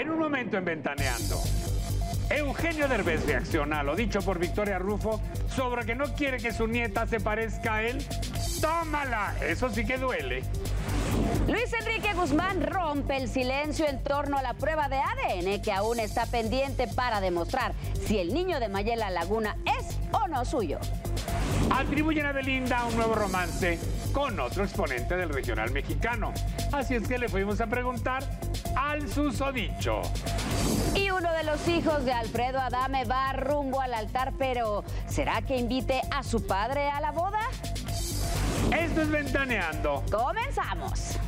En un momento en Ventaneando, Eugenio Derbez reacciona a lo dicho por Victoria Ruffo sobre que no quiere que su nieta se parezca a él. ¡Tómala! Eso sí que duele. Luis Enrique Guzmán rompe el silencio en torno a la prueba de ADN que aún está pendiente para demostrar si el niño de Mayela Laguna es o no suyo. Atribuyen a Belinda un nuevo romance con otro exponente del regional mexicano. Así es que le fuimos a preguntar al susodicho. Y uno de los hijos de Alfredo Adame va rumbo al altar, pero ¿será que invite a su padre a la boda? Esto es Ventaneando. ¡Comenzamos!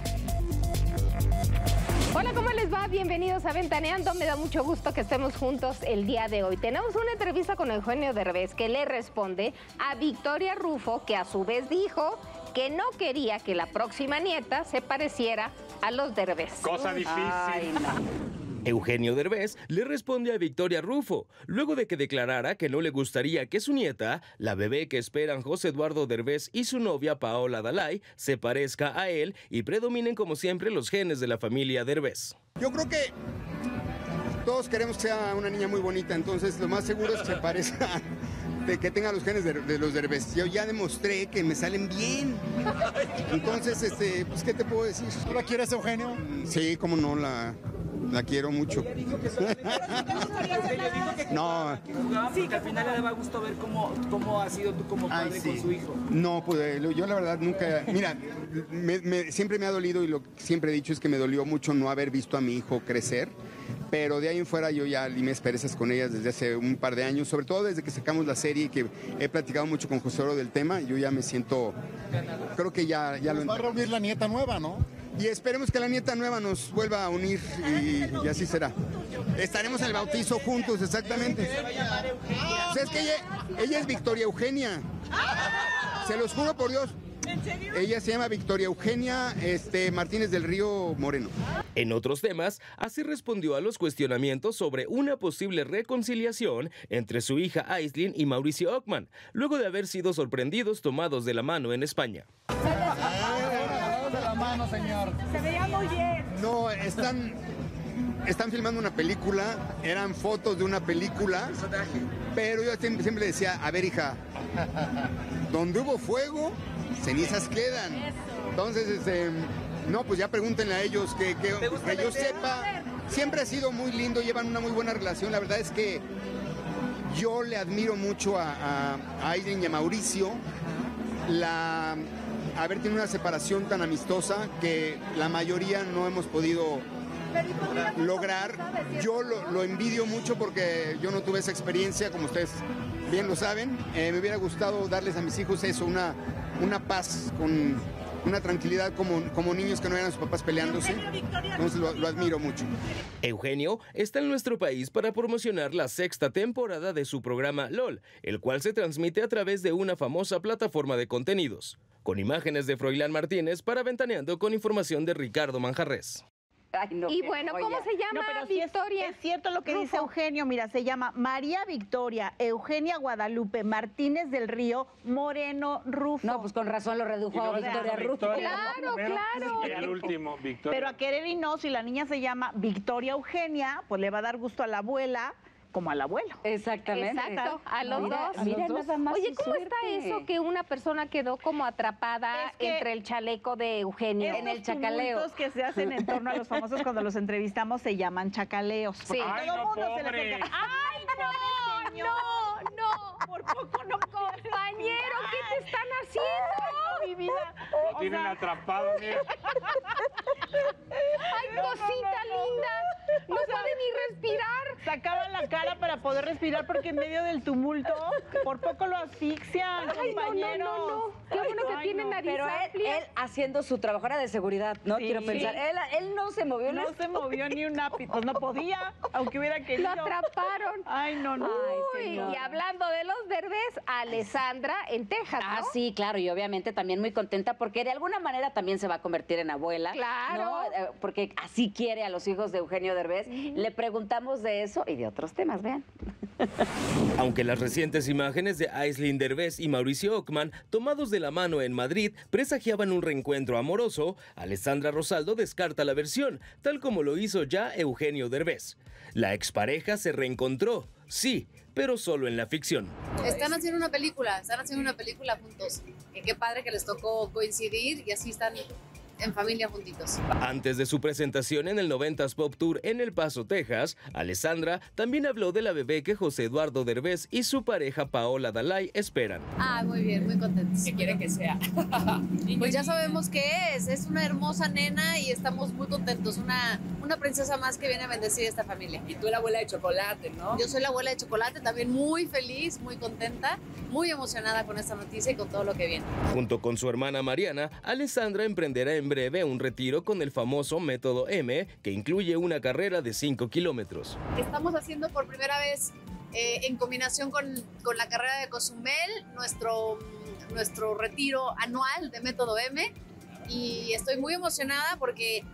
Hola, ¿cómo les va? Bienvenidos a Ventaneando. Me da mucho gusto que estemos juntos el día de hoy. Tenemos una entrevista con Eugenio Derbez, que le responde a Victoria Ruffo, que a su vez dijo que no quería que la próxima nieta se pareciera a los Derbez. Cosa difícil. Ay, no. Eugenio Derbez le responde a Victoria Ruffo, luego de que declarara que no le gustaría que su nieta, la bebé que esperan José Eduardo Derbez y su novia Paola Dalay, se parezca a él y predominen como siempre los genes de la familia Derbez. Yo creo que todos queremos que sea una niña muy bonita, entonces lo más seguro es que se parezca, que tenga los genes de los Derbez. Yo ya demostré que me salen bien. Entonces, pues, ¿qué te puedo decir? ¿Tú la quieres, Eugenio? Sí, cómo no, la quiero mucho. No. Sí, que al final le daba gusto ver cómo ha sido tú como padre con su hijo. No, pues yo la verdad nunca... Mira, siempre me ha dolido, y lo que siempre he dicho es que me dolió mucho no haber visto a mi hijo crecer, pero de ahí en fuera yo ya limé asperezas con ellas desde hace un par de años, sobre todo desde que sacamos la serie y que he platicado mucho con José Eduardo del tema. Yo ya me siento... Creo que ya lo... Va a reunir la nieta nueva, ¿no? Y esperemos que la nieta nueva nos vuelva a unir y así será. Estaremos en el bautizo juntos, exactamente. O sea, es que ella es Victoria Eugenia. Se los juro por Dios. ¿En serio? Ella se llama Victoria Eugenia Martínez del Río Moreno. En otros temas, así respondió a los cuestionamientos sobre una posible reconciliación entre su hija Aislinn y Mauricio Ochmann, luego de haber sido sorprendidos tomados de la mano en España. Mano, señor. Se veía muy bien. No, están filmando una película, eran fotos de una película, pero yo siempre le decía, a ver, hija, donde hubo fuego, cenizas quedan. Entonces, no, pues ya pregúntenle a ellos, que yo sepa, siempre ha sido muy lindo, llevan una muy buena relación. La verdad es que yo le admiro mucho a Aislinn y a Mauricio. Tiene una separación tan amistosa que la mayoría no hemos podido lograr. Yo lo envidio mucho porque yo no tuve esa experiencia, como ustedes bien lo saben. Me hubiera gustado darles a mis hijos eso, una paz, con una tranquilidad como niños que no eran sus papás peleándose. Entonces lo admiro mucho. Eugenio está en nuestro país para promocionar la 6ª temporada de su programa LOL, el cual se transmite a través de una famosa plataforma de contenidos. Con imágenes de Froilán Martínez para Ventaneando, con información de Ricardo Manjarrés. Ay, no, y bueno, ¿cómo se llama Victoria? Es cierto lo que dice Eugenio, mira, se llama María Victoria Eugenia Guadalupe Martínez del Río Moreno Ruffo. No, pues con razón lo redujo a Victoria Ruffo. Claro, claro. El último, Victoria. Pero a querer y no, si la niña se llama Victoria Eugenia, pues le va a dar gusto a la abuela, como al abuelo. Exactamente. Exacto, a los dos. Mira nada más. Oye, ¿cómo está eso que una persona quedó como atrapada entre el chaleco de Eugenio? En el chacaleo. Los que se hacen en torno a los famosos cuando los entrevistamos se llaman chacaleos. Sí. Ay, todo no, mundo pobre. Se les encarga. ¡Ay, no, señor! No. Por poco no, compañero, ¿qué te están haciendo? Ay, mi vida. Lo tienen atrapado. Ay, cosita linda. No sabe ni respirar. Sacaba la cara para poder respirar porque en medio del tumulto por poco lo asfixian, compañeros. No, no, no. Qué bueno que tiene nariz amplia. Pero él haciendo su trabajo era de seguridad, ¿no? Sí. Quiero pensar. Él no se movió. No se movió ni un ápice. Pues no podía, aunque hubiera querido. Lo atraparon. Ay, no, no. Ay, señor. Y hablando de los Derbez, Alessandra en Texas, ¿no? Ah, sí, claro. Y obviamente también muy contenta porque de alguna manera también se va a convertir en abuela. Claro. ¿No? Porque así quiere a los hijos de Eugenio Derbez. Le preguntamos de eso y de otros temas, vean. Aunque las recientes imágenes de Aislinn Derbez y Mauricio Ochmann, tomados de la mano en Madrid, presagiaban un reencuentro amoroso, Alessandra Rosaldo descarta la versión, tal como lo hizo ya Eugenio Derbez. La expareja se reencontró, sí, pero solo en la ficción. Están haciendo una película juntos. Qué padre que les tocó coincidir y así están en familia juntitos. Antes de su presentación en el 90s Pop Tour en El Paso, Texas, Alessandra también habló de la bebé que José Eduardo Derbez y su pareja Paola Dalay esperan. Ah, muy bien, muy contentos. ¿Qué quieren que sea? Pues ya sabemos qué es una hermosa nena y estamos muy contentos, una princesa más que viene a bendecir a esta familia. Y tú la abuela de chocolate, ¿no? Yo soy la abuela de chocolate, también muy feliz, muy contenta, muy emocionada con esta noticia y con todo lo que viene. Junto con su hermana Mariana, Alessandra emprenderá en breve un retiro con el famoso Método M, que incluye una carrera de 5 kilómetros. Estamos haciendo por primera vez en combinación con la carrera de Cozumel nuestro retiro anual de Método M, y estoy muy emocionada porque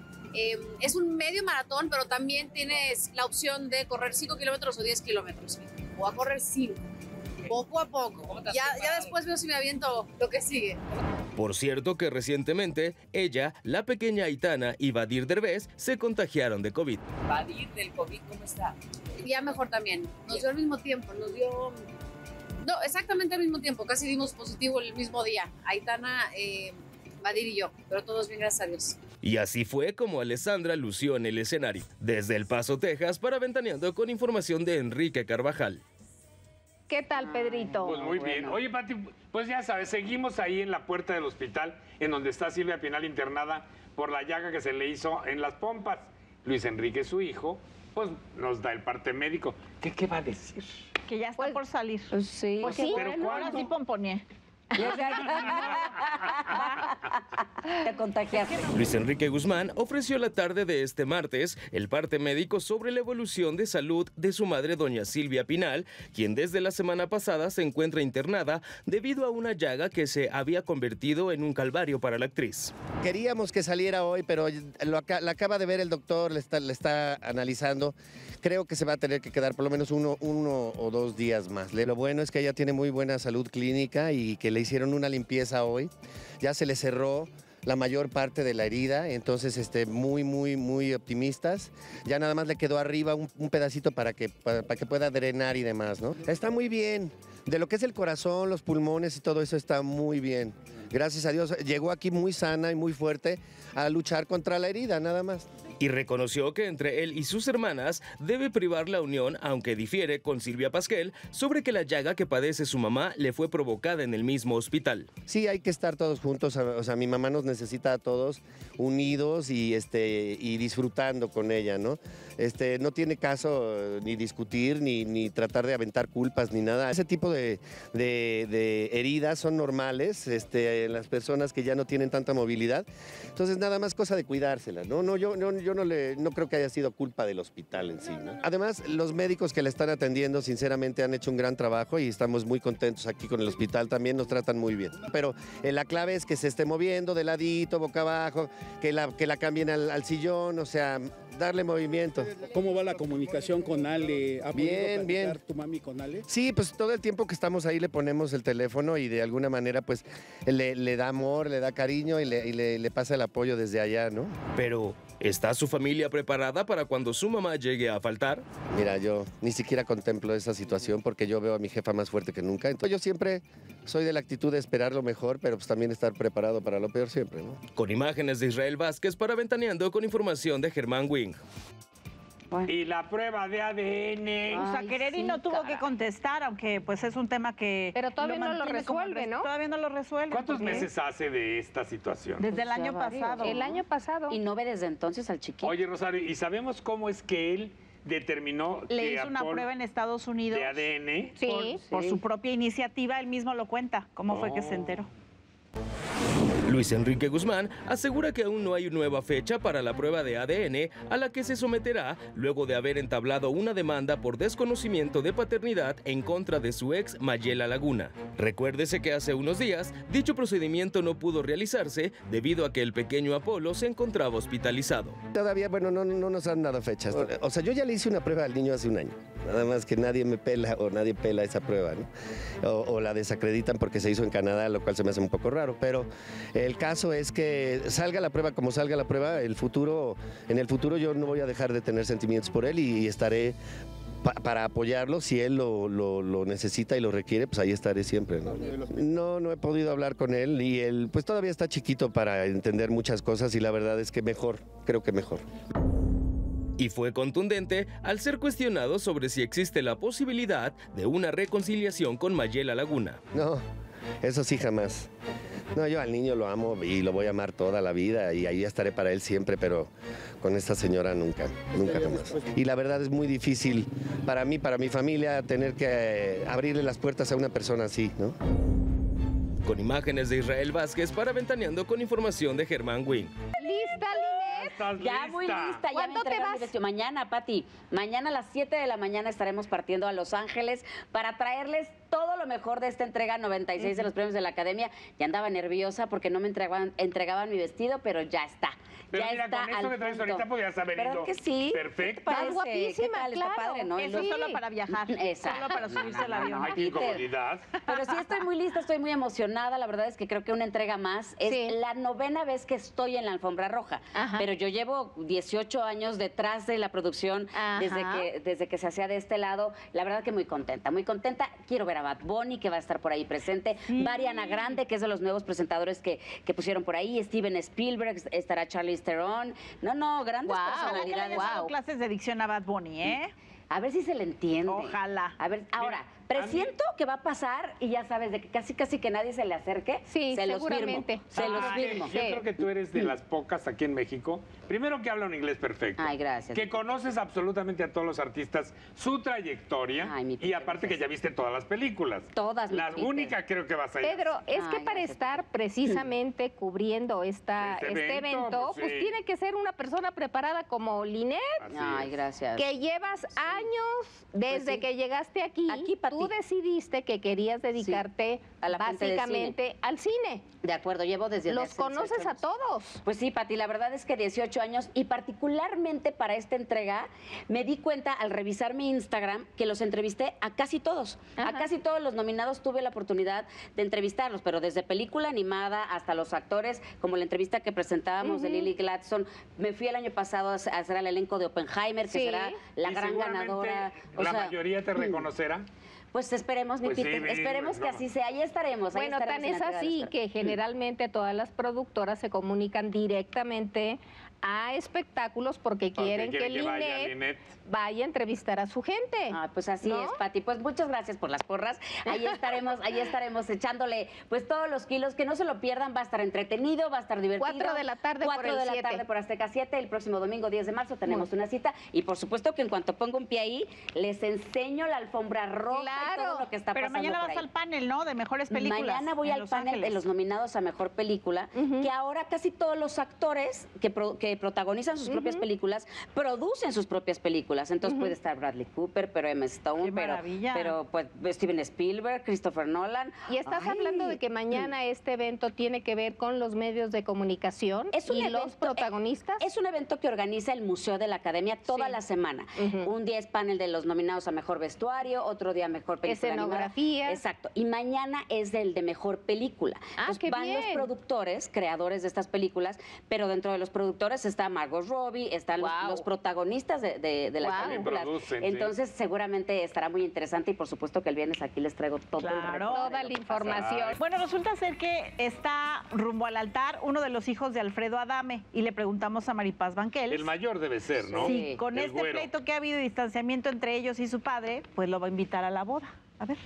es un medio maratón, pero también tienes la opción de correr 5 kilómetros o 10 kilómetros, o a correr 5. Poco a poco. Ya después veo si me aviento lo que sigue. Por cierto que recientemente ella, la pequeña Aitana y Vadir Derbez se contagiaron de COVID. Vadir del COVID, ¿cómo está? Ya mejor también. Nos dio al mismo tiempo, nos dio... No, exactamente al mismo tiempo, casi dimos positivo el mismo día. Aitana, Vadir y yo, pero todos bien, gracias a Dios. Y así fue como Alessandra lució en el escenario. Desde El Paso, Texas, para Ventaneando, con información de Enrique Carvajal. ¿Qué tal, Pedrito? Pues muy bien. Oye, Pati, pues ya sabes, seguimos ahí en la puerta del hospital, en donde está Silvia Pinal internada por la llaga que se le hizo en las pompas. Luis Enrique, su hijo, pues nos da el parte médico. ¿Qué va a decir? Que ya está por salir. Sí. Pues sí, pero bueno, ahora sí pomponé. Te contagiaste. Luis Enrique Guzmán ofreció la tarde de este martes el parte médico sobre la evolución de salud de su madre, doña Silvia Pinal, quien desde la semana pasada se encuentra internada debido a una llaga que se había convertido en un calvario para la actriz. Queríamos que saliera hoy, pero la acaba de ver el doctor, le está analizando. Creo que se va a tener que quedar por lo menos uno o dos días más. Lo bueno es que ella tiene muy buena salud clínica y que le hicieron una limpieza hoy, ya se le cerró la mayor parte de la herida, entonces muy optimistas, ya nada más le quedó arriba un pedacito para que pueda drenar y demás, ¿no? Está muy bien, de lo que es el corazón, los pulmones y todo eso está muy bien, gracias a Dios, llegó aquí muy sana y muy fuerte a luchar contra la herida, nada más. Y reconoció que entre él y sus hermanas debe privar la unión, aunque difiere con Silvia Pasquel sobre que la llaga que padece su mamá le fue provocada en el mismo hospital. Sí, hay que estar todos juntos, o sea, mi mamá nos necesita a todos unidos y disfrutando con ella, ¿no? No tiene caso ni discutir, ni tratar de aventar culpas, ni nada. Ese tipo de heridas son normales en las personas que ya no tienen tanta movilidad. Entonces, nada más cosa de cuidársela, ¿no? Yo no creo que haya sido culpa del hospital en sí, ¿no? Además, los médicos que la están atendiendo, sinceramente, han hecho un gran trabajo y estamos muy contentos aquí con el hospital. También nos tratan muy bien. Pero la clave es que se esté moviendo de ladito, boca abajo, que la cambien al sillón, o sea, darle movimiento. ¿Cómo va la comunicación con Ale? ¿Ha podido platicar tu mami con Ale? Sí, pues todo el tiempo que estamos ahí le ponemos el teléfono y de alguna manera pues le da amor, le da cariño y le pasa el apoyo desde allá, ¿no? Pero... ¿está su familia preparada para cuando su mamá llegue a faltar? Mira, yo ni siquiera contemplo esa situación porque yo veo a mi jefa más fuerte que nunca. Entonces, yo siempre soy de la actitud de esperar lo mejor, pero pues también estar preparado para lo peor siempre, ¿no? Con imágenes de Israel Vázquez para Ventaneando, con información de Germán Wing. Bueno. Y la prueba de ADN. O sea, Quereri sí, no tuvo que contestar, aunque pues es un tema que... Pero todavía no lo resuelve, ¿no? Todavía no lo resuelve. ¿Cuántos meses hace de esta situación? Desde el año pasado. El año pasado. Y no ve desde entonces al chiquito. Oye, Rosario, ¿y sabemos cómo es que él determinó que le hizo una prueba en Estados Unidos? ¿De ADN? Sí. Por su propia iniciativa, él mismo lo cuenta. ¿Cómo fue que se enteró? Luis Enrique Guzmán asegura que aún no hay nueva fecha para la prueba de ADN a la que se someterá luego de haber entablado una demanda por desconocimiento de paternidad en contra de su ex Mayela Laguna. Recuérdese que hace unos días dicho procedimiento no pudo realizarse debido a que el pequeño Apolo se encontraba hospitalizado. Todavía, bueno, no nos han dado fechas. O sea, yo ya le hice una prueba al niño hace un año. Nada más que nadie me pela o nadie pela esa prueba, ¿no? O la desacreditan porque se hizo en Canadá, lo cual se me hace un poco raro. Pero el caso es que salga la prueba como salga la prueba, en el futuro yo no voy a dejar de tener sentimientos por él y estaré para apoyarlo. Si él lo necesita y lo requiere, pues ahí estaré siempre, ¿no? No he podido hablar con él y él pues todavía está chiquito para entender muchas cosas y la verdad es que mejor, creo que mejor. Y fue contundente al ser cuestionado sobre si existe la posibilidad de una reconciliación con Mayela Laguna. No, eso sí jamás. No, yo al niño lo amo y lo voy a amar toda la vida y ahí estaré para él siempre, pero con esta señora nunca jamás. Y la verdad es muy difícil para mí, para mi familia, tener que abrirle las puertas a una persona así, ¿no? Con imágenes de Israel Vázquez para Ventaneando, con información de Germán Wynn. ¡Lista, Linet! Ya muy lista. ¿Cuándo te vas? Mañana, Pati. Mañana a las 7 de la mañana estaremos partiendo a Los Ángeles para traerles todo lo mejor de esta entrega 96 de los premios de la Academia. Ya andaba nerviosa porque no me entregaban mi vestido, pero ya está. Pero ya mira, está con eso que traes ahorita podías haber ido. ¿Verdad que sí? Perfecto. Estás guapísima, claro. Está padre, ¿no? Eso sí. Solo para viajar. Exacto. Solo para subirse al avión. Ay, qué comodidad. Pero sí estoy muy lista, estoy muy emocionada. La verdad es que creo que una entrega más. Es la novena vez que estoy en la alfombra roja. Ajá. Pero yo llevo 18 años detrás de la producción desde que se hacía de este lado. La verdad que muy contenta, muy contenta. Quiero ver a Bad Bunny, que va a estar por ahí presente, Mariana Grande, que es de los nuevos presentadores que pusieron por ahí, Steven Spielberg, estará Charlize Theron, grandes personalidades. Wow. Clases de dicción a Bad Bunny, ¿eh? A ver si se le entiende. Ojalá. A ver, ahora, presiento que va a pasar y ya sabes, de que casi que nadie se le acerque. Sí, seguramente. Se los firmo. Yo creo que tú eres de las pocas aquí en México, primero que habla un inglés perfecto. Ay, gracias. Que conoces absolutamente a todos los artistas, su trayectoria. Ay, y aparte que ya viste todas las películas. Todas. La única creo que vas a ir. Pedro, es que para estar precisamente cubriendo este evento, pues tiene que ser una persona preparada como Linet. Ay, gracias. Que llevas a años desde que llegaste aquí tú decidiste que querías dedicarte a la básicamente cine. Al cine. De acuerdo, llevo desde los conoces a todos. Pues sí, Pati, la verdad es que 18 años y particularmente para esta entrega me di cuenta al revisar mi Instagram que los entrevisté a casi todos. Ajá. A casi todos los nominados tuve la oportunidad de entrevistarlos, pero desde película animada hasta los actores, como la entrevista que presentábamos de Lily Gladstone. Me fui el año pasado a hacer el elenco de Oppenheimer, que será la gran ganadora. ¿La mayoría te reconocerá? Pues esperemos, mi Peter, esperemos que así sea, ahí estaremos. Bueno, tan es así que generalmente todas las productoras se comunican directamente a espectáculos porque quieren que Linet vaya a entrevistar a su gente. Ah, pues así es, Pati. Pues muchas gracias por las porras. Ahí estaremos echándole pues todos los kilos, que no se lo pierdan, va a estar entretenido, va a estar divertido. 4 de la tarde por Azteca 7, el próximo domingo 10 de marzo tenemos una cita y por supuesto que en cuanto ponga un pie ahí les enseño la alfombra roja y todo lo que está pasando. Pero mañana vas al panel, ¿no? De mejores películas. Mañana voy al panel de los nominados a mejor película, que ahora casi todos los actores que protagonizan sus propias películas, producen sus propias películas. Entonces puede estar Bradley Cooper, pero M. Stone, pero pues Steven Spielberg, Christopher Nolan. Y estás hablando de que mañana este evento tiene que ver con los medios de comunicación y los protagonistas. Es un evento que organiza el Museo de la Academia toda la semana. Un día es panel de los nominados a mejor vestuario, otro día mejor película escenografía. Animada. Exacto. Y mañana es el de mejor película. Entonces van los productores, creadores de estas películas, pero dentro de los productores está Margot Robbie, están los protagonistas de las películas. Entonces, seguramente estará muy interesante y, por supuesto, que el viernes aquí les traigo todo toda la información. Bueno, resulta ser que está rumbo al altar uno de los hijos de Alfredo Adame y le preguntamos a Maripaz Banquells. El mayor debe ser, ¿no? Sí, con este pleito que ha habido y distanciamiento entre ellos y su padre, pues lo va a invitar a la boda. A ver.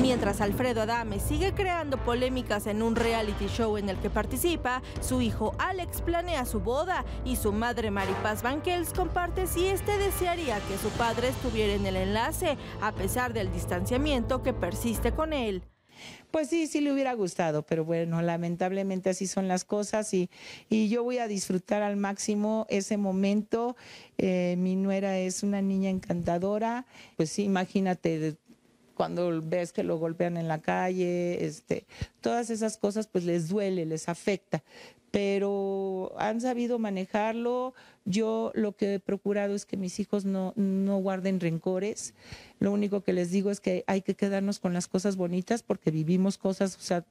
Mientras Alfredo Adame sigue creando polémicas en un reality show en el que participa, su hijo Alex planea su boda y su madre Maripaz Banquells comparte si este desearía que su padre estuviera en el enlace, a pesar del distanciamiento que persiste con él. Pues sí, sí le hubiera gustado, pero bueno, lamentablemente así son las cosas y yo voy a disfrutar al máximo ese momento. Mi nuera es una niña encantadora, pues sí, imagínate, cuando ves que lo golpean en la calle, todas esas cosas pues les duele, les afecta, pero han sabido manejarlo. Yo lo que he procurado es que mis hijos no guarden rencores. Lo único que les digo es que hay que quedarnos con las cosas bonitas porque vivimos cosas, o sea,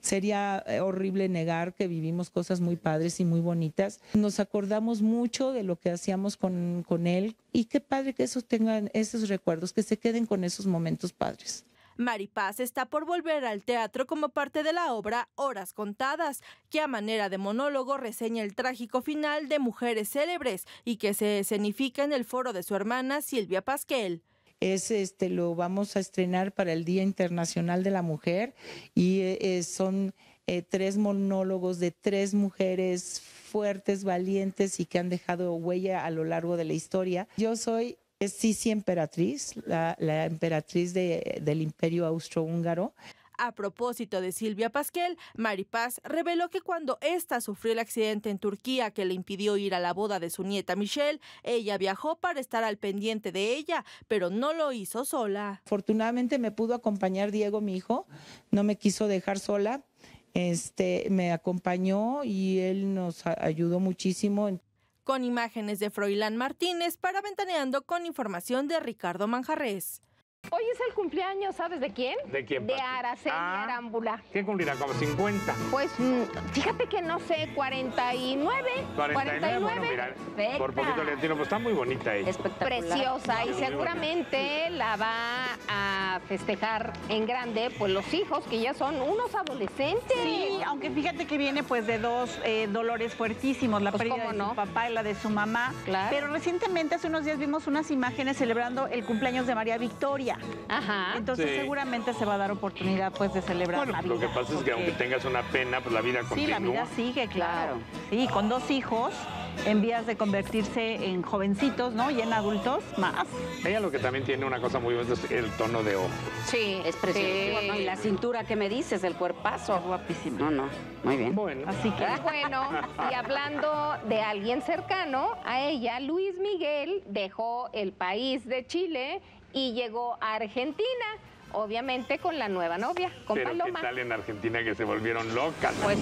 sería horrible negar que vivimos cosas muy padres y muy bonitas. Nos acordamos mucho de lo que hacíamos con él y qué padre que esos tengan esos recuerdos, que se queden con esos momentos padres. Maripaz está por volver al teatro como parte de la obra Horas Contadas, que a manera de monólogo reseña el trágico final de Mujeres Célebres y que se escenifica en el foro de su hermana Silvia Pasquel. Lo vamos a estrenar para el Día Internacional de la Mujer y son 3 monólogos de 3 mujeres fuertes, valientes y que han dejado huella a lo largo de la historia. Yo soy Sisi Emperatriz, la emperatriz del Imperio Austrohúngaro. A propósito de Silvia Pasquel, Maripaz reveló que cuando ésta sufrió el accidente en Turquía que le impidió ir a la boda de su nieta Michelle, ella viajó para estar al pendiente de ella, pero no lo hizo sola. Afortunadamente me pudo acompañar Diego, mi hijo, no me quiso dejar sola, me acompañó y él nos ayudó muchísimo. Con imágenes de Froilán Martínez para Ventaneando, con información de Ricardo Manjarrés. Hoy es el cumpleaños, ¿sabes de quién? ¿De quién? De Araceli Arámbula. ¿Quién cumplirá? ¿Como 50? Pues fíjate que no sé, 49. 49, bueno, mira, perfecta. Por poquito le tiro, pues está muy bonita ella. Espectacular. Preciosa, y seguramente la va a festejar en grande, pues los hijos que ya son unos adolescentes. Sí, aunque fíjate que viene pues de 2 dolores fuertísimos, la pérdida de su papá y la de su mamá. Claro. Pero recientemente, hace unos días, vimos unas imágenes celebrando el cumpleaños de María Victoria. Ajá. Entonces sí, seguramente se va a dar oportunidad pues de celebrar la vida. Lo que pasa es que aunque tengas una pena, pues la vida continúa. Sí, la vida sigue, claro. Sí, con 2 hijos en vías de convertirse en jovencitos, ¿no? Y en adultos más. Ella lo que también tiene una cosa muy buena es el tono de ojo. Sí, es precioso. Sí. Y la cintura que me dices, el cuerpazo. Es guapísimo. No, no, muy bien. Bueno. Así que bueno, y hablando de alguien cercano a ella, Luis Miguel dejó el país de Chile y llegó a Argentina, obviamente con la nueva novia, con Paloma. Pero qué tal en Argentina que se volvieron locas, ¿no? Pues,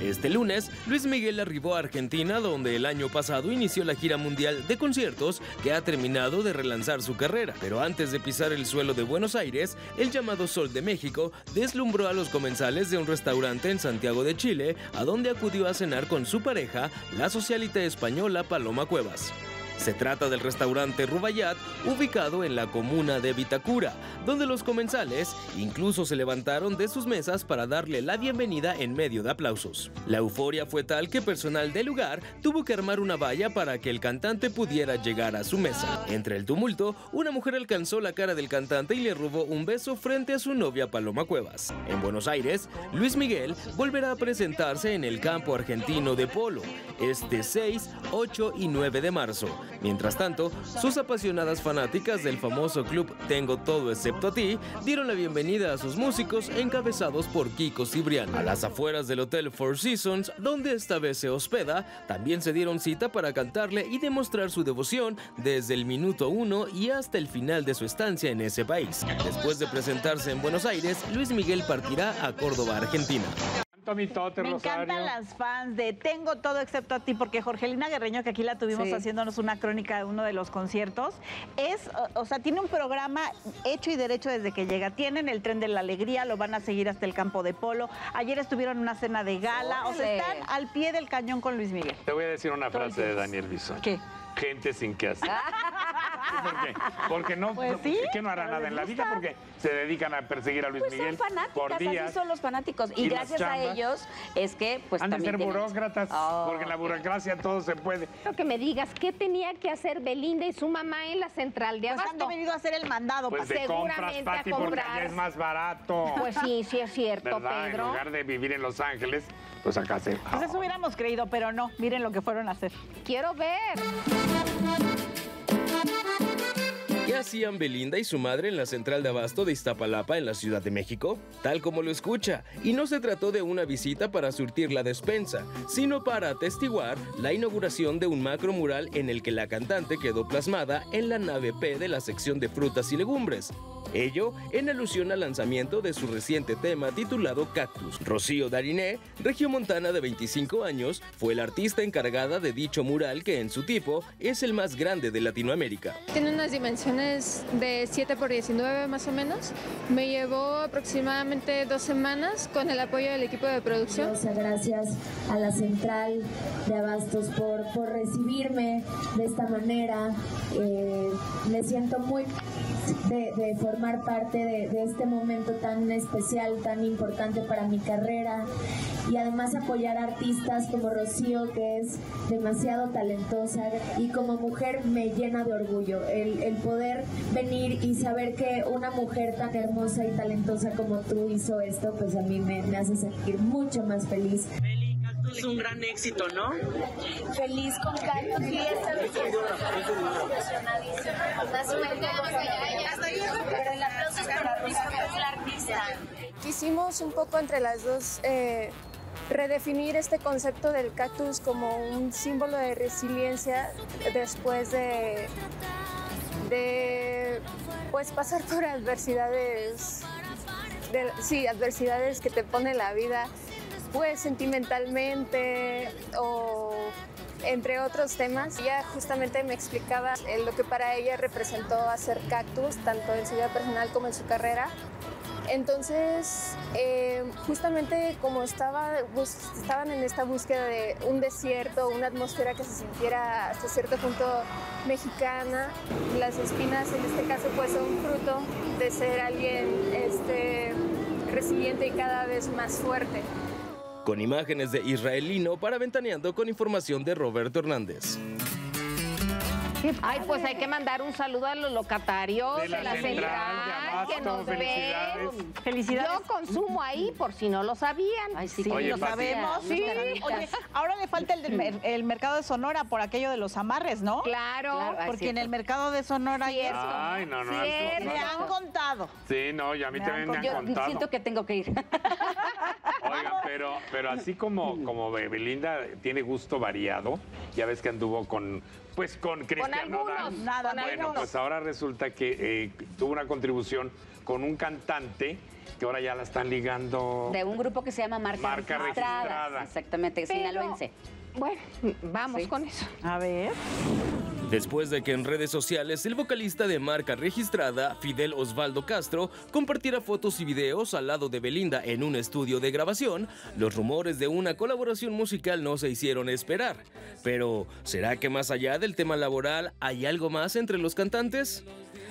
este lunes, Luis Miguel arribó a Argentina, donde el año pasado inició la gira mundial de conciertos que ha terminado de relanzar su carrera. Pero antes de pisar el suelo de Buenos Aires, el llamado Sol de México deslumbró a los comensales de un restaurante en Santiago de Chile, a donde acudió a cenar con su pareja, la socialita española Paloma Cuevas. Se trata del restaurante Rubayat, ubicado en la comuna de Vitacura, donde los comensales incluso se levantaron de sus mesas para darle la bienvenida en medio de aplausos. La euforia fue tal que personal del lugar tuvo que armar una valla para que el cantante pudiera llegar a su mesa. Entre el tumulto, una mujer alcanzó la cara del cantante y le robó un beso frente a su novia Paloma Cuevas. En Buenos Aires, Luis Miguel volverá a presentarse en el campo argentino de polo este 6, 8 y 9 de marzo. Mientras tanto, sus apasionadas fanáticas del famoso club Tengo Todo Excepto a Ti dieron la bienvenida a sus músicos encabezados por Kiko Cibrián. A las afueras del Hotel Four Seasons, donde esta vez se hospeda, también se dieron cita para cantarle y demostrar su devoción desde el minuto 1 y hasta el final de su estancia en ese país. Después de presentarse en Buenos Aires, Luis Miguel partirá a Córdoba, Argentina. Tomitote, me encantan las fans de Tengo Todo Excepto a Ti, porque Jorgelina Guerreño, que aquí la tuvimos haciéndonos una crónica de uno de los conciertos, es, o sea, tiene un programa hecho y derecho desde que llega. Tienen el tren de la alegría, lo van a seguir hasta el campo de polo. Ayer estuvieron en una cena de gala. ¡Ole! O sea, están al pie del cañón con Luis Miguel. Te voy a decir una frase de Daniel Bisogno. ¿Qué? Gente sin qué hacer. ¿Por qué? Porque no, pues sí, que no harán nada en la vida, porque se dedican a perseguir a Luis Miguel. Son fanáticas, por días, así son los fanáticos. Y gracias a ellos es que pues han también de ser burócratas, porque en la burocracia todo se puede. Quiero que me digas, ¿qué tenía que hacer Belinda y su mamá en la central de Abasto? Pues han venido a hacer el mandado. Pues de compras, Pati, porque allá es más barato. Pues sí, sí es cierto, ¿verdad? Pedro. En lugar de vivir en Los Ángeles, pues acá se... Pues eso hubiéramos creído, pero no. Miren lo que fueron a hacer. Quiero ver. ¿Qué hacían Belinda y su madre en la central de abasto de Iztapalapa en la Ciudad de México? Tal como lo escucha, y no se trató de una visita para surtir la despensa, sino para atestiguar la inauguración de un macro mural en el que la cantante quedó plasmada en la nave P de la sección de frutas y legumbres. Ello en alusión al lanzamiento de su reciente tema titulado Cactus. Rocío Dariné, regiomontana de 25 años, fue la artista encargada de dicho mural que en su tipo es el más grande de Latinoamérica. Tiene unas dimensiones de 7×19 más o menos. Me llevó aproximadamente 2 semanas con el apoyo del equipo de producción. Gracias a la central de abastos por recibirme de esta manera. Me siento muy de formar parte de este momento tan especial, tan importante para mi carrera, y además apoyar a artistas como Rocío, que es demasiado talentosa, y como mujer me llena de orgullo el poder venir y saber que una mujer tan hermosa y talentosa como tú hizo esto, pues a mí me hace sentir mucho más feliz. Es un gran éxito, ¿no? Feliz con Carlos y esta vez quisimos un poco entre las dos redefinir este concepto del cactus como un símbolo de resiliencia después de pues pasar por adversidades, adversidades que te pone la vida. Pues sentimentalmente o entre otros temas. Ella justamente me explicaba lo que para ella representó hacer Cactus, tanto en su vida personal como en su carrera. Entonces, justamente como estaban en esta búsqueda de un desierto, una atmósfera que se sintiera hasta cierto punto mexicana, las espinas en este caso pues son fruto de ser alguien resiliente y cada vez más fuerte. Con imágenes de Israelino para Ventaneando, con información de Roberto Hernández. Ay, pues hay que mandar un saludo a los locatarios de la central que nos ven. Felicidades. Yo consumo ahí, por si no lo sabían. Ay, sí, oye, lo sabemos. Sí. Oye, ahora le falta el mercado de Sonora por aquello de los amarres, ¿no? Claro. Porque en el mercado de Sonora hay eso. Ay, no, no. Me han contado. Sí, no, y a mí también me han contado. Yo siento que tengo que ir. Oigan, pero así como Belinda tiene gusto variado, ya ves que anduvo con Cristiano. Con algunos, algunos. Pues ahora resulta que tuvo una contribución con un cantante que ahora ya la están ligando. De un grupo que se llama Marca Registrada. Exactamente, sinaloense. Bueno, vamos con eso. A ver. Después de que en redes sociales el vocalista de Marca Registrada, Fidel Osvaldo Castro, compartiera fotos y videos al lado de Belinda en un estudio de grabación, los rumores de una colaboración musical no se hicieron esperar. Pero, ¿será que más allá del tema laboral hay algo más entre los cantantes?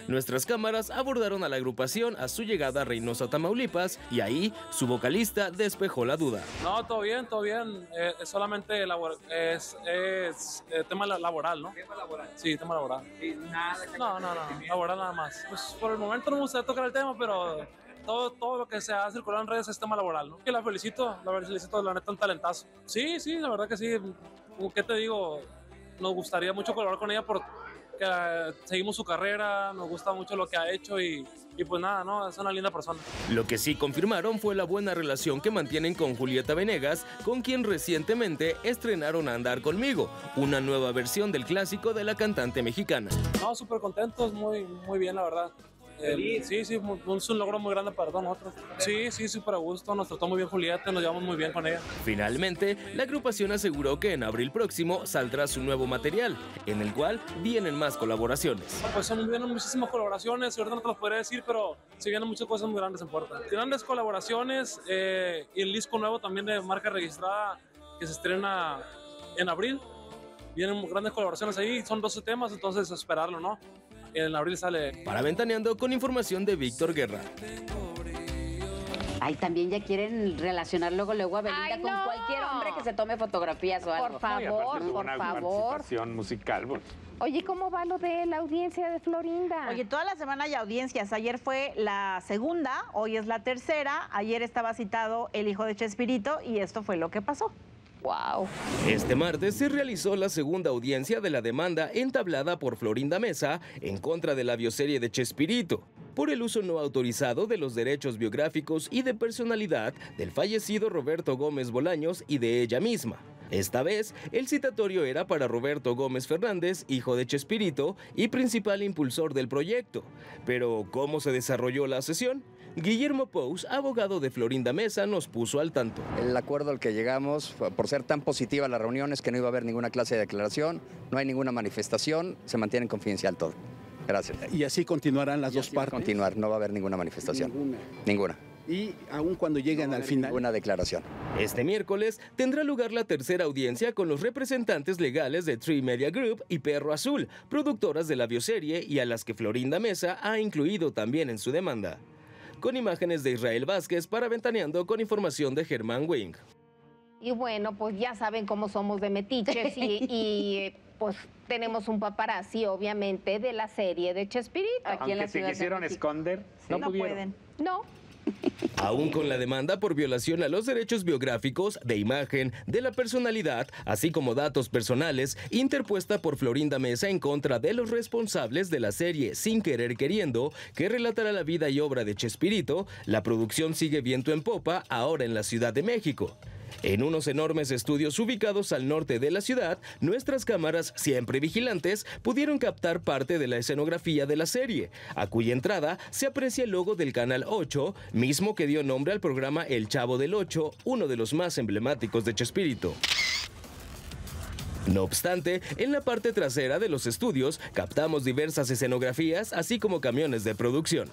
Nuestras cámaras abordaron a la agrupación a su llegada a Reynosa, Tamaulipas, y ahí su vocalista despejó la duda. No, todo bien, todo bien. Solamente es tema laboral, ¿no? ¿Tema laboral? Sí, tema laboral. Sí, nada que no, laboral nada más. Pues por el momento no me gustaría tocar el tema, pero todo lo que se ha circulado en redes es tema laboral, ¿no? Que la felicito, la neta, un talentazo. Sí, la verdad que sí. ¿Qué te digo? Nos gustaría mucho colaborar con ella porque seguimos su carrera, nos gusta mucho lo que ha hecho y pues nada, ¿no? Es una linda persona. Lo que sí confirmaron fue la buena relación que mantienen con Julieta Venegas, con quien recientemente estrenaron A Andar Conmigo, una nueva versión del clásico de la cantante mexicana. No, súper contentos, muy bien, la verdad. Sí, es un logro muy grande para todos nosotros. Sí, súper a gusto, nos trató muy bien Julieta, nos llevamos muy bien con ella. Finalmente, la agrupación aseguró que en abril próximo saldrá su nuevo material, en el cual vienen más colaboraciones. Pues vienen muchísimas colaboraciones, ahorita no te lo podría decir, pero sí vienen muchas cosas muy grandes en puerta. Grandes colaboraciones y el disco nuevo también de Marca Registrada que se estrena en abril. Vienen grandes colaboraciones ahí, son 12 temas, entonces esperarlo, ¿no? En abril sale. Para Ventaneando, con información de Víctor Guerra. Ay, también ya quieren relacionar luego a Belinda. Ay, no, con cualquier hombre que se tome fotografías o algo. Por favor, no, por favor. Participación musical, por... Oye, ¿cómo va lo de la audiencia de Florinda? Oye, toda la semana hay audiencias. Ayer fue la segunda, hoy es la tercera. Ayer estaba citado el hijo de Chespirito y esto fue lo que pasó. Wow. Este martes se realizó la segunda audiencia de la demanda entablada por Florinda Meza en contra de la bioserie de Chespirito por el uso no autorizado de los derechos biográficos y de personalidad del fallecido Roberto Gómez Bolaños y de ella misma. Esta vez, el citatorio era para Roberto Gómez Fernández, hijo de Chespirito y principal impulsor del proyecto. Pero, ¿cómo se desarrolló la sesión? Guillermo Pous, abogado de Florinda Meza, nos puso al tanto. El acuerdo al que llegamos, por ser tan positiva la reunión, es que no iba a haber ninguna clase de declaración, no hay ninguna manifestación, se mantiene confidencial todo. Gracias. ¿Y así continuarán las dos partes? Continuar, no va a haber ninguna manifestación. Ninguna. Y aún cuando lleguen al final. Una declaración. Este miércoles tendrá lugar la tercera audiencia con los representantes legales de Three Media Group y Perro Azul, productoras de la bioserie y a las que Florinda Meza ha incluido también en su demanda. Con imágenes de Israel Vázquez para Ventaneando, con información de Germán Wing. Y bueno, pues ya saben cómo somos de metiches y pues tenemos un paparazzi, obviamente, de la serie de Chespirito. Aquí aunque en la se quisieron esconder, sí, no pudieron. Pueden. No. Aún con la demanda por violación a los derechos biográficos, de imagen, de la personalidad, así como datos personales, interpuesta por Florinda Meza en contra de los responsables de la serie Sin Querer Queriendo, que relatará la vida y obra de Chespirito, la producción sigue viento en popa ahora en la Ciudad de México. En unos enormes estudios ubicados al norte de la ciudad, nuestras cámaras, siempre vigilantes, pudieron captar parte de la escenografía de la serie, a cuya entrada se aprecia el logo del Canal 8, mismo que dio nombre al programa El Chavo del 8, uno de los más emblemáticos de Chespirito. No obstante, en la parte trasera de los estudios captamos diversas escenografías, así como camiones de producción.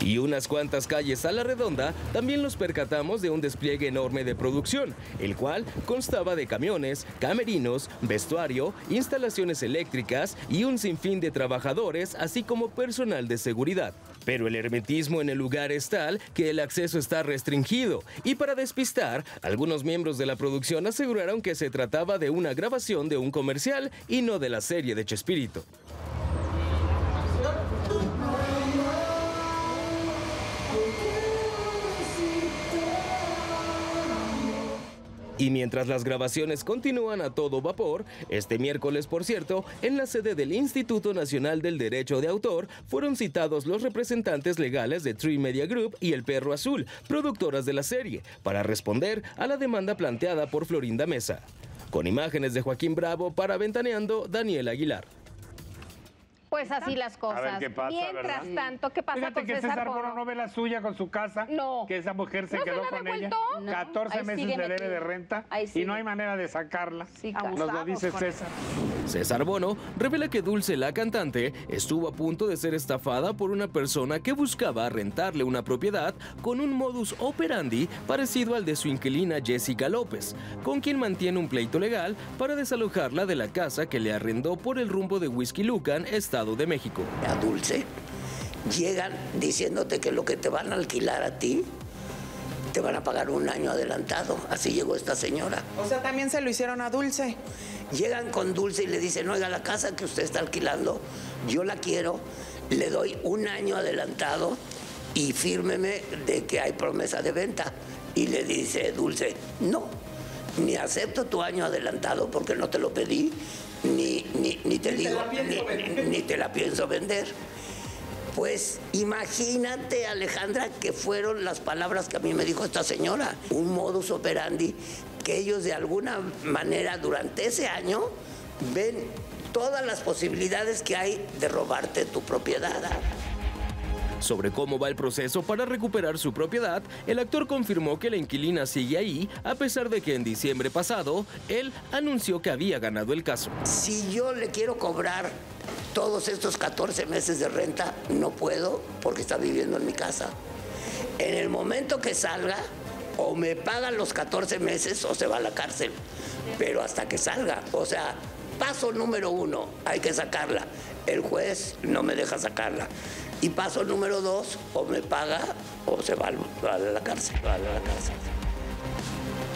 Y unas cuantas calles a la redonda, también nos percatamos de un despliegue enorme de producción, el cual constaba de camiones, camerinos, vestuario, instalaciones eléctricas y un sinfín de trabajadores, así como personal de seguridad. Pero el hermetismo en el lugar es tal que el acceso está restringido, y para despistar, algunos miembros de la producción aseguraron que se trataba de una grabación de un comercial y no de la serie de Chespirito. Y mientras las grabaciones continúan a todo vapor, este miércoles, por cierto, en la sede del Instituto Nacional del Derecho de Autor, fueron citados los representantes legales de Three Media Group y El Perro Azul, productoras de la serie, para responder a la demanda planteada por Florinda Meza. Con imágenes de Joaquín Bravo para Ventaneando, Daniel Aguilar. Pues así las cosas. A ver qué pasa, mientras ¿verdad? Tanto, ¿qué pasa fíjate con César César Moro no ve la suya con su casa? No. Que esa mujer se ¿no quedó se con devuelto? Ella. No. 14 ahí meses de debe de renta y no hay manera de sacarla. Sí, nos lo dice César. César Bono revela que Dulce, la cantante, estuvo a punto de ser estafada por una persona que buscaba rentarle una propiedad con un modus operandi parecido al de su inquilina Jessica López, con quien mantiene un pleito legal para desalojarla de la casa que le arrendó por el rumbo de Huixquilucan, Estado de México. A Dulce llegan diciéndote que lo que te van a alquilar a ti te van a pagar un año adelantado. Así llegó esta señora. O sea, también se lo hicieron a Dulce. Llegan con Dulce y le dicen, oiga, la casa que usted está alquilando, yo la quiero, le doy un año adelantado y fírmeme de que hay promesa de venta. Y le dice Dulce, no, ni acepto tu año adelantado porque no te lo pedí, ni te la pienso vender. Pues imagínate, Alejandra, que fueron las palabras que a mí me dijo esta señora. Un modus operandi que ellos de alguna manera durante ese año ven todas las posibilidades que hay de robarte tu propiedad. Sobre cómo va el proceso para recuperar su propiedad, el actor confirmó que la inquilina sigue ahí, a pesar de que en diciembre pasado, él anunció que había ganado el caso. Si yo le quiero cobrar todos estos 14 meses de renta, no puedo porque está viviendo en mi casa. En el momento que salga, o me pagan los 14 meses o se va a la cárcel. Pero hasta que salga, o sea, paso número 1, hay que sacarla. El juez no me deja sacarla. Y paso número 2, o me paga o se va a la cárcel.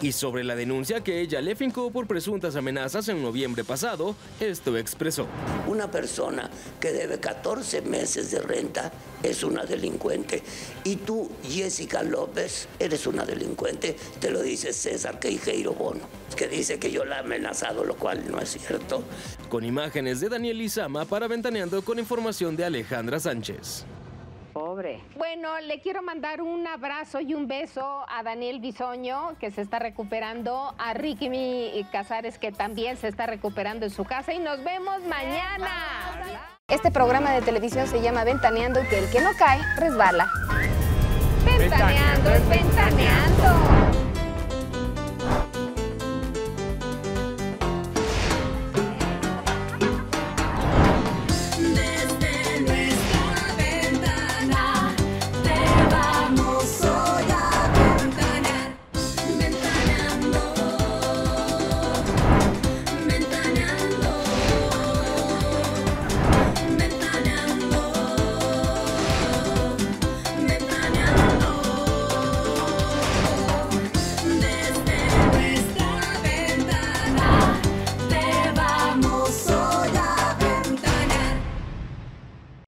Y sobre la denuncia que ella le fincó por presuntas amenazas en noviembre pasado, esto expresó. Una persona que debe 14 meses de renta es una delincuente. Y tú, Jessica López, eres una delincuente. Te lo dice César Queijeiro Bono, que dice que yo la he amenazado, lo cual no es cierto. Con imágenes de Daniel Izama para Ventaneando, con información de Alejandra Sánchez. Pobre. Bueno, le quiero mandar un abrazo y un beso a Daniel Bisogno, que se está recuperando, a Ricky Casares, que también se está recuperando en su casa, y nos vemos mañana. Este programa de televisión se llama Ventaneando, que el que no cae, resbala. Ventaneando es ventaneando.